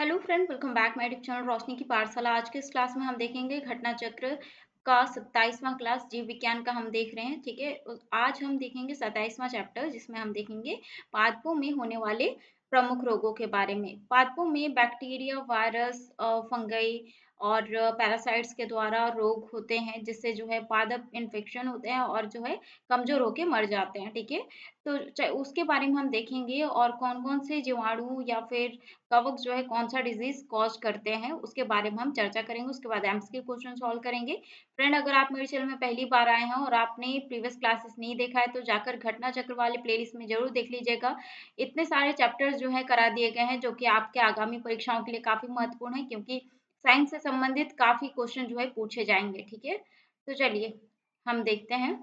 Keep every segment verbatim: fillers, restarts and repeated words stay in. Hello friend, welcome back my YouTube channel Roshni की पाठशाला। आज के इस क्लास में हम देखेंगे घटनाचक्र का सत्ताईसवां क्लास जीव विज्ञान का हम देख रहे हैं। ठीक है, आज हम देखेंगे सत्ताईसवां चैप्टर, जिसमें हम देखेंगे पादपों में होने वाले प्रमुख रोगों के बारे में। पादपों में बैक्टीरिया, वायरस, फंगई और पैरासाइट्स के द्वारा रोग होते हैं, जिससे जो है पादप इन्फेक्शन होते हैं और जो है कमजोर होके मर जाते हैं। ठीक है, तो उसके बारे में हम देखेंगे और कौन कौन से जीवाणु या फिर कवक जो है कौन सा डिजीज कॉज करते हैं उसके बारे में हम चर्चा करेंगे। उसके बाद एमसीक्यू क्वेश्चन सॉल्व करेंगे। फ्रेंड, अगर आप मेरे चैनल में पहली बार आए हैं और आपने प्रीवियस क्लासेस नहीं देखा है तो जाकर घटनाचक्र वाले प्लेलिस्ट में जरूर देख लीजिएगा। इतने सारे चैप्टर्स जो है करा दिए गए हैं जो कि आपके आगामी परीक्षाओं के लिए काफी महत्वपूर्ण है, क्योंकि साइंस से संबंधित काफी क्वेश्चन जो है पूछे जाएंगे। ठीक है, तो चलिए हम देखते हैं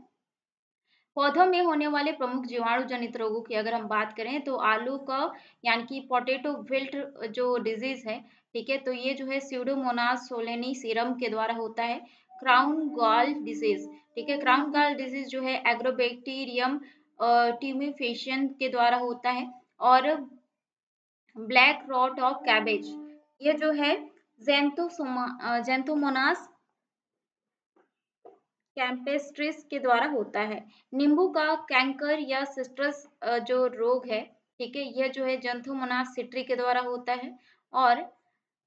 पौधों में होने वाले प्रमुख जीवाणु जनित रोगों की। अगर हम बात करें तो आलू का यानी कि पोटैटो विल्ट जो डिजीज है, ठीक है, तो ये जो है स्यूडोमोनास सोलानिसीरम के द्वारा होता है। क्राउन गॉल डिजीज, ठीक है, क्राउन गॉल डिजीज जो है एग्रोबैक्टीरियम ट्यूमेफेशियन के द्वारा होता है। और ब्लैक रॉट ऑफ कैबेज, ये जो है ज़ैंथोमोनास कैम्पेस्ट्रिस के द्वारा होता है। नींबू का कैंकर या सिट्रस जो रोग है, ठीक है, यह जो है ज़ैंथोमोनास सिट्री के द्वारा होता है। और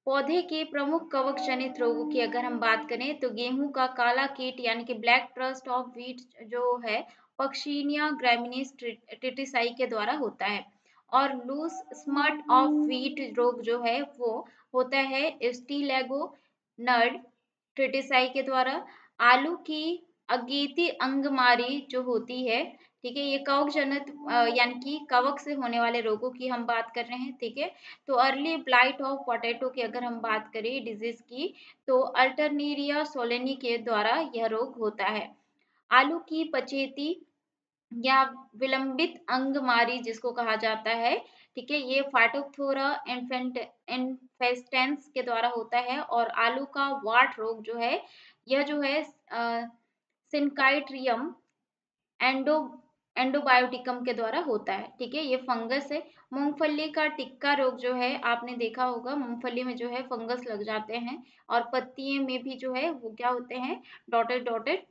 पौधे के प्रमुख कवक जनित रोगों की अगर हम बात करें तो गेहूं का काला कीट यानी कि ब्लैक ट्रस्ट ऑफ व्हीट जो है पक्शीनिया ग्रामिनिस ट्रिटिसाई के द्वारा होता है। और लूस स्मट ऑफ व्हीट रोग जो है वो होता है स्टीलेगो नर्ड ट्रिटिसाई के द्वारा। आलू की अगेती अंगमारी जो होती है, ठीक है, ये कवक जनित यानी कि कवक से होने वाले रोगों की हम बात कर रहे हैं। ठीक है, तो अर्ली ब्लाइट ऑफ पोटैटो की अगर हम बात करें डिजीज की तो अल्टरनेरिया सोलेनी के द्वारा यह रोग होता है। आलू की पचेती या विलंबित अंगमारी जिसको कहा जाता है, ठीक है, ये फाइटोफ्थोरा इन्फेस्टेंस के द्वारा होता है। और आलू का वाट रोग जो है यह जो है सिंकाइट्रियम एंडो एंडोबायोटिकम के द्वारा होता है। ठीक है, ये फंगस है। मूंगफली का टिक्का रोग जो है आपने देखा होगा, मूंगफली में जो है फंगस लग जाते हैं और पत्तियों में भी जो है वो क्या होते हैं, डॉटेड डॉटेड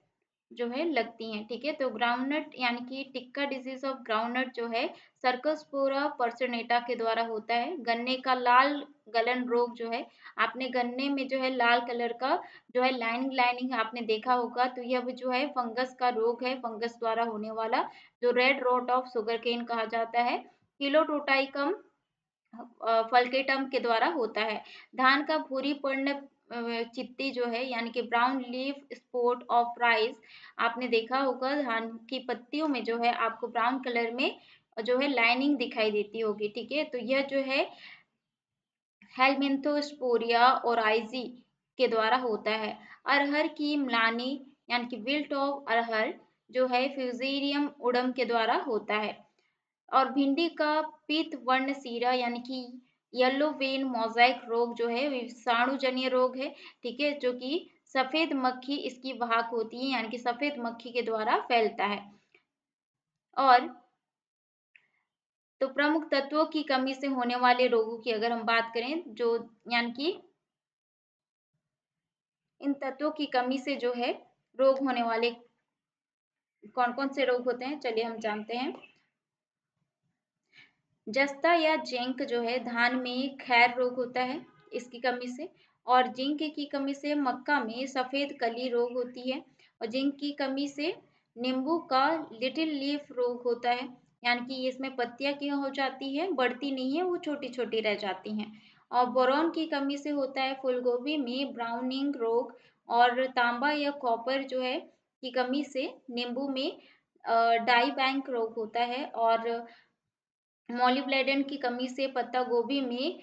जो है लगती हैं। ठीक है, तो ग्राउंडनट यानी कि टिक्का डिजीज ऑफ ग्राउंडनट जो है सर्कोस्पोरा पर्सोनेटा के द्वारा होता है। गन्ने का लाल गलन रोग जो है आपने गन्ने में जो है लाल कलर का जो है लाइनिंग लाइनिंग आपने देखा होगा, तो यह जो है फंगस का रोग है, फंगस द्वारा होने वाला जो red rot of sugar cane कहा जाता है। किलोटोटाइकम फल्केटम के द्वारा होता है। धान का भूरी पड़ने चित्ती जो है यानी कि brown leaf spot of rice आपने देखा होगा, धान की पत्तियों में जो है आपको ब्राउन कलर में जो है लाइनिंग दिखाई देती होगी। ठीक है, तो यह जो है हेलमिंथोस्पोरिया ओराइजी के द्वारा होता है। अरहर की म्लानी यानी कि विल्ट ऑफ अरहर जो है फ्यूजेरियम उडम के द्वारा होता है। और भिंडी का पीत वर्ण सीरा यानी कि येलो वेन मोजाइक रोग जो है विषाणुजन्य रोग है, ठीक है, जो कि सफेद मक्खी इसकी वाहक होती है यानी कि सफेद मक्खी के द्वारा फैलता है। और तो प्रमुख तत्वों की कमी से होने वाले रोगों की अगर हम बात करें जो यानी कि इन तत्वों की कमी से जो है रोग होने वाले कौन कौन से रोग होते हैं, चलिए हम जानते हैं। जस्ता या जिंक जो है धान में खैर रोग होता है इसकी कमी से। और जिंक की कमी से मक्का में सफ़ेद कली रोग होती है। और जिंक की कमी से नींबू का लिटिल लीफ रोग होता है यानी कि इसमें पत्तियां क्या हो जाती हैं, बढ़ती नहीं है, वो छोटी छोटी रह जाती हैं। और बोरॉन की कमी से होता है फूलगोभी में ब्राउनिंग रोग। और तांबा या कॉपर जो है की कमी से नींबू में डाई बैंक रोग होता है। और मॉलिब्लेडन की कमी से पत्ता गोभी में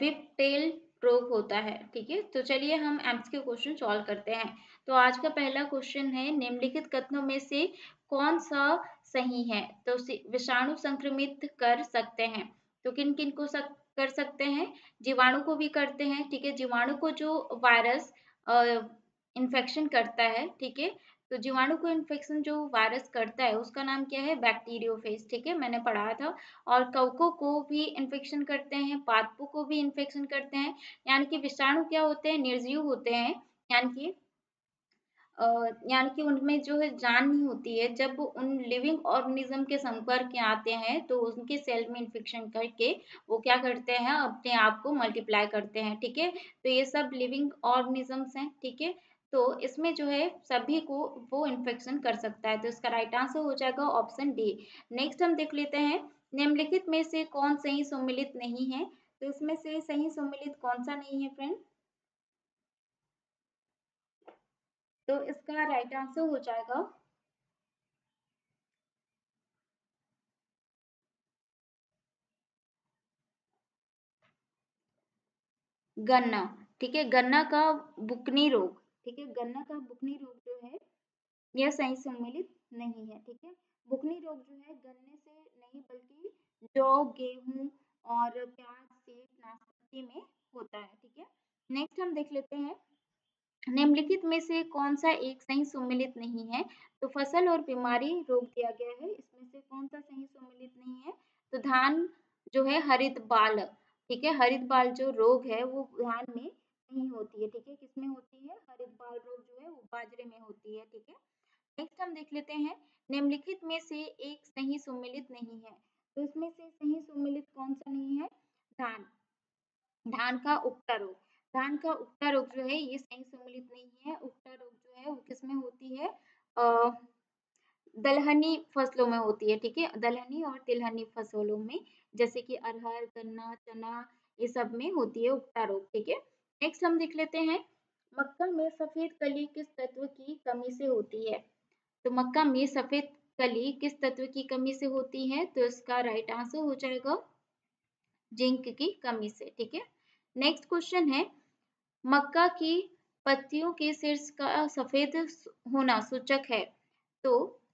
विपटेल रोग होता है। ठीक है, तो चलिए हम एमसीक्यू क्वेश्चन सॉल्व करते हैं। तो आज का पहला क्वेश्चन है, निम्नलिखित कथनों में से कौन सा सही है। तो विषाणु संक्रमित कर सकते हैं, तो किन किन को सक, कर सकते हैं, जीवाणु को भी करते हैं। ठीक है, जीवाणु को जो वायरस इन्फेक्शन करता है, ठीक है, तो जीवाणु को इन्फेक्शन जो वायरस करता है उसका नाम क्या है, बैक्टीरियोफेज। ठीक है, मैंने पढ़ाया था। और कवकों को भी इन्फेक्शन करते हैं, पादपों को भी इन्फेक्शन करते हैं। यानी कि विषाणु क्या होते हैं, निर्जीव होते हैं, यानी कि यानी कि उनमें जो है जान नहीं होती है। जब उन लिविंग ऑर्गेनिज्म के संपर्क में आते हैं तो उनके सेल में इन्फेक्शन करके वो क्या करते हैं, अपने आप को मल्टीप्लाई करते हैं। ठीक है, तो ये सब लिविंग ऑर्गेनिजम्स हैं। ठीक है, तो इसमें जो है सभी को वो इन्फेक्शन कर सकता है। तो इसका राइट आंसर हो जाएगा ऑप्शन डी। नेक्स्ट हम देख लेते हैं, निम्नलिखित में से कौन सही सम्मिलित नहीं है। तो इसमें से सही सम्मिलित कौन सा नहीं है फ्रेंड, तो इसका राइट आंसर हो जाएगा गन्ना। ठीक है, गन्ना का बुकनी रोग। ठीक है, गन्ना का बुकनी रोग जो है यह सही सम्मिलित नहीं है। ठीक है, बुकनी रोग जो है गन्ने से नहीं बल्कि जौ, गेहूं और प्याज, सेब, नाशपाती में होता है। ठीक है, नेक्स्ट हम देख लेते हैं, निम्नलिखित में से कौन सा एक सही सम्मिलित नहीं है। तो फसल और बीमारी रोग दिया गया है, इसमें से कौन सा सही सम्मिलित नहीं है। तो धान जो है हरित बाल, ठीक है, हरित बाल जो रोग है वो धान में नहीं होती है। ठीक है, किसमें होती है, हरित बाल रोग जो है वो बाजरे में होती है। ठीक है, नेक्स्ट हम देख लेते हैं, निम्नलिखित में से एक सही सम्मिलित नहीं है। तो इसमें से सही सम्मिलित कौन सा नहीं है, धान धान का उपता रोग। धान का उपता रोग जो है ये सही सम्मिलित नहीं है। उपता रोग जो है वो किसमें होती है, अः दलहनी फसलों में होती है। ठीक है, दलहनी और तिलहनी फसलों में, जैसे कि अरहर, गन्ना, चना, ये सब में होती है उपता रोग। ठीक है, नेक्स्ट हम देख लेते हैं, मक्का में सफेद कली किस तत्व की कमी से होती है। तो मक्का में सफेद कली किस तत्व की कमी से होती है, तो इसका राइट आंसर हो जाएगा जिंक की कमी से। ठीक है, नेक्स्ट क्वेश्चन है, मक्का की पत्तियों के शीर्ष का सफेद होना सूचक है। तो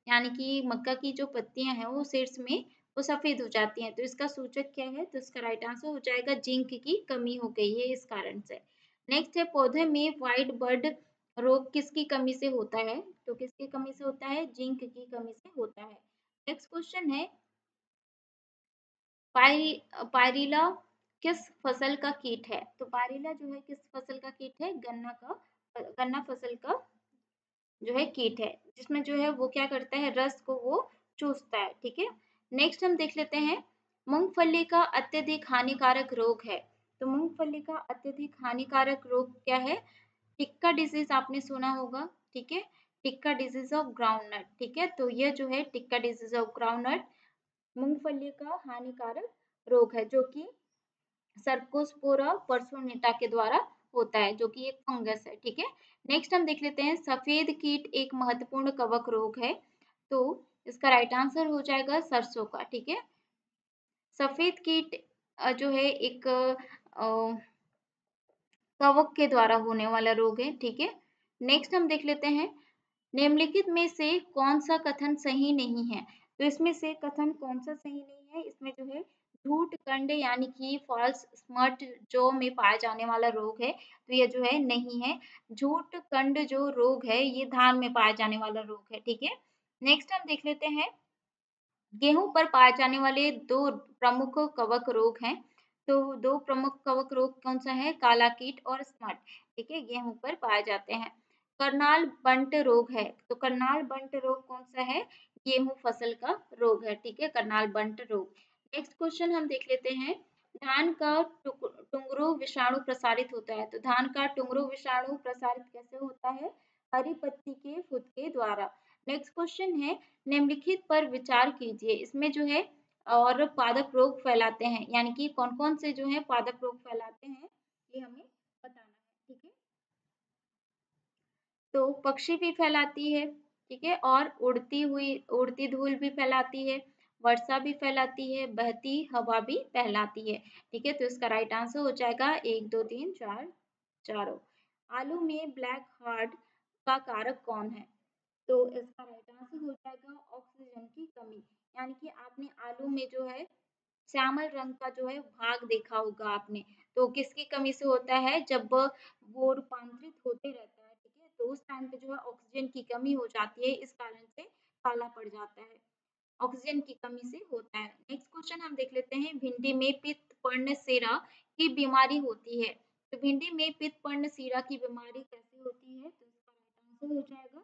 यानी कि मक्का की जो पत्तियां हैं वो शीर्ष में वो सफेद हो जाती हैं, तो इसका सूचक क्या है, तो इसका राइट आंसर हो जाएगा जिंक की कमी हो गई है इस कारण से। नेक्स्ट है, पौधे में वाइट बर्ड रोग किसकी कमी से होता है। तो किसकी कमी से होता है, जिंक की कमी से होता है। नेक्स्ट क्वेश्चन है, पायरी पायरीला किस फसल का कीट है। तो पायरीला जो है किस फसल का कीट है, गन्ना का गन्ना फसल का जो है कीट है, जिसमें जो है वो क्या करता है, रस को वो चूसता है। ठीक है, नेक्स्ट हम देख लेते हैं, मूंगफली का अत्यधिक हानिकारक रोग है। तो मूंगफली का अत्यधिक हानिकारक रोग क्या है, टिक्का डिजीज आपने सुना होगा। ठीक है, टिक्का डिजीज ऑफ ग्राउंडनट। ठीक है, तो यह जो है टिक्का डिजीज ऑफ ग्राउंडनट मूंगफली का हानिकारक रोग है, जो कि सर्कोस्पोरा पर्सोनेटा के द्वारा होता है, जो कि एक फंगस है। ठीक है, नेक्स्ट हम देख लेते हैं, सफेद कीट एक महत्वपूर्ण कवक रोग है। तो इसका राइट आंसर हो जाएगा सरसों का। ठीक है, सफेद कीट जो है एक कवक के द्वारा होने वाला रोग है। ठीक है, नेक्स्ट हम देख लेते हैं, निम्नलिखित में से कौन सा कथन सही नहीं है। तो इसमें से कथन कौन सा सही नहीं है, इसमें जो है झूठ कंड यानी कि फॉल्स स्मर्ट जो में पाया जाने वाला रोग है, तो यह जो है नहीं है। झूठ कंड जो रोग है ये धान में पाया जाने वाला रोग है। ठीक है, नेक्स्ट हम देख लेते हैं, गेहूं पर पाए जाने वाले दो प्रमुख कवक रोग हैं। तो दो प्रमुख कवक रोग कौन सा है, काला कीट और स्मट। ठीक है, गेहूं पर पाए जाते हैं। करनाल बंट रोग है, तो करनाल बंट रोग कौन सा है, गेहूं फसल का रोग है। ठीक है, करनाल बंट रोग। नेक्स्ट क्वेश्चन हम देख लेते हैं, धान का टुंगरू विषाणु प्रसारित होता है। तो धान का टुंगरू विषाणु प्रसारित कैसे होता है, हरी पत्ती के फुदके द्वारा। नेक्स्ट क्वेश्चन है, निम्नलिखित पर विचार कीजिए। इसमें जो है और पादप रोग फैलाते हैं, यानी कि कौन कौन से जो है पादप रोग फैलाते हैं ये हमें बताना है। ठीक है, तो पक्षी भी फैलाती है। ठीक है, और उड़ती हुई उड़ती धूल भी फैलाती है, वर्षा भी फैलाती है, बहती हवा भी फैलाती है। ठीक है, तो इसका राइट आंसर हो जाएगा एक, दो, तीन, चार, चारों। आलू में ब्लैक हार्ट का कारक कौन है। तो इसका राइट आंसर हो जाएगा ऑक्सीजन की कमी। यानी कि आपने आलू में जो है श्यामल रंग का जो है भाग देखा होगा आपने, तो किसकी कमी से होता है, जब वो रूपांतरित होते रहता है। ठीक है, तो तो उस टाइम पे जो है ऑक्सीजन की कमी हो जाती है, इस कारण से काला पड़ जाता है, ऑक्सीजन की कमी से होता है। नेक्स्ट क्वेश्चन हम देख लेते हैं, भिंडी में पित्त पर्णसेरा की बीमारी होती है, तो भिंडी में पित्त पर्णसेरा की बीमारी कैसे होती है, तो इसका राइट आंसर हो जाएगा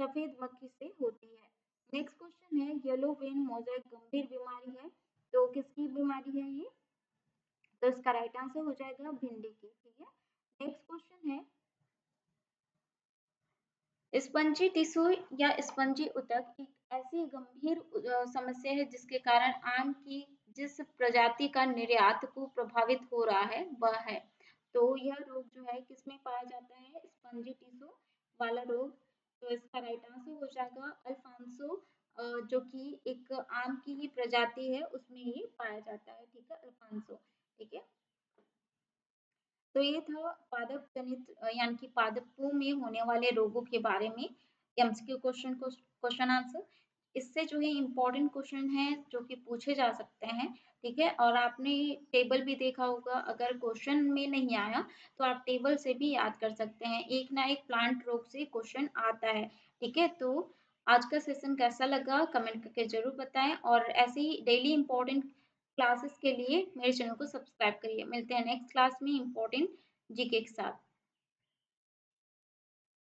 सफेद मक्खी से होती है। नेक्स्ट क्वेश्चन है, येलो वेन मोज़ेक गंभीर बीमारी है, तो किसकी बीमारी है ये, तो इसका राइट आंसर हो जाएगा भिंडी की, ठीक है। नेक्स्ट क्वेश्चन है, स्पंजी टिश्यू या स्पंजी उदक एक ऐसी गंभीर समस्या है जिसके कारण आम की जिस प्रजाति का निर्यात को प्रभावित हो रहा है वह है, तो यह रोग जो है किसमें पाया जाता है, स्पंजी टिश्यू वाला रोग, तो इसका राइट आंसर हो जाएगा अल्फांसो, जो कि एक आम की ही प्रजाति है उसमें ये पाया जाता है, ठीक है, अल्फांसो, ठीक है। तो ये था पादप जनित यानी कि पादपों में होने वाले रोगों के बारे में एमसीक्यू क्वेश्चन क्वेश्चन आंसर। इससे जो है इम्पोर्टेंट क्वेश्चन है जो कि पूछे जा सकते हैं, ठीक है। और आपने टेबल भी देखा होगा, अगर क्वेश्चन में नहीं आया तो आप टेबल से भी याद कर सकते हैं, एक ना एक प्लांट रोग से क्वेश्चन आता है, ठीक है। तो आज का सेशन कैसा लगा कमेंट करके जरूर बताएं, और ऐसे ही डेली इम्पोर्टेंट क्लासेस के लिए मेरे चैनल को सब्सक्राइब करिए। मिलते हैं नेक्स्ट क्लास में इम्पोर्टेंट जीके के साथ।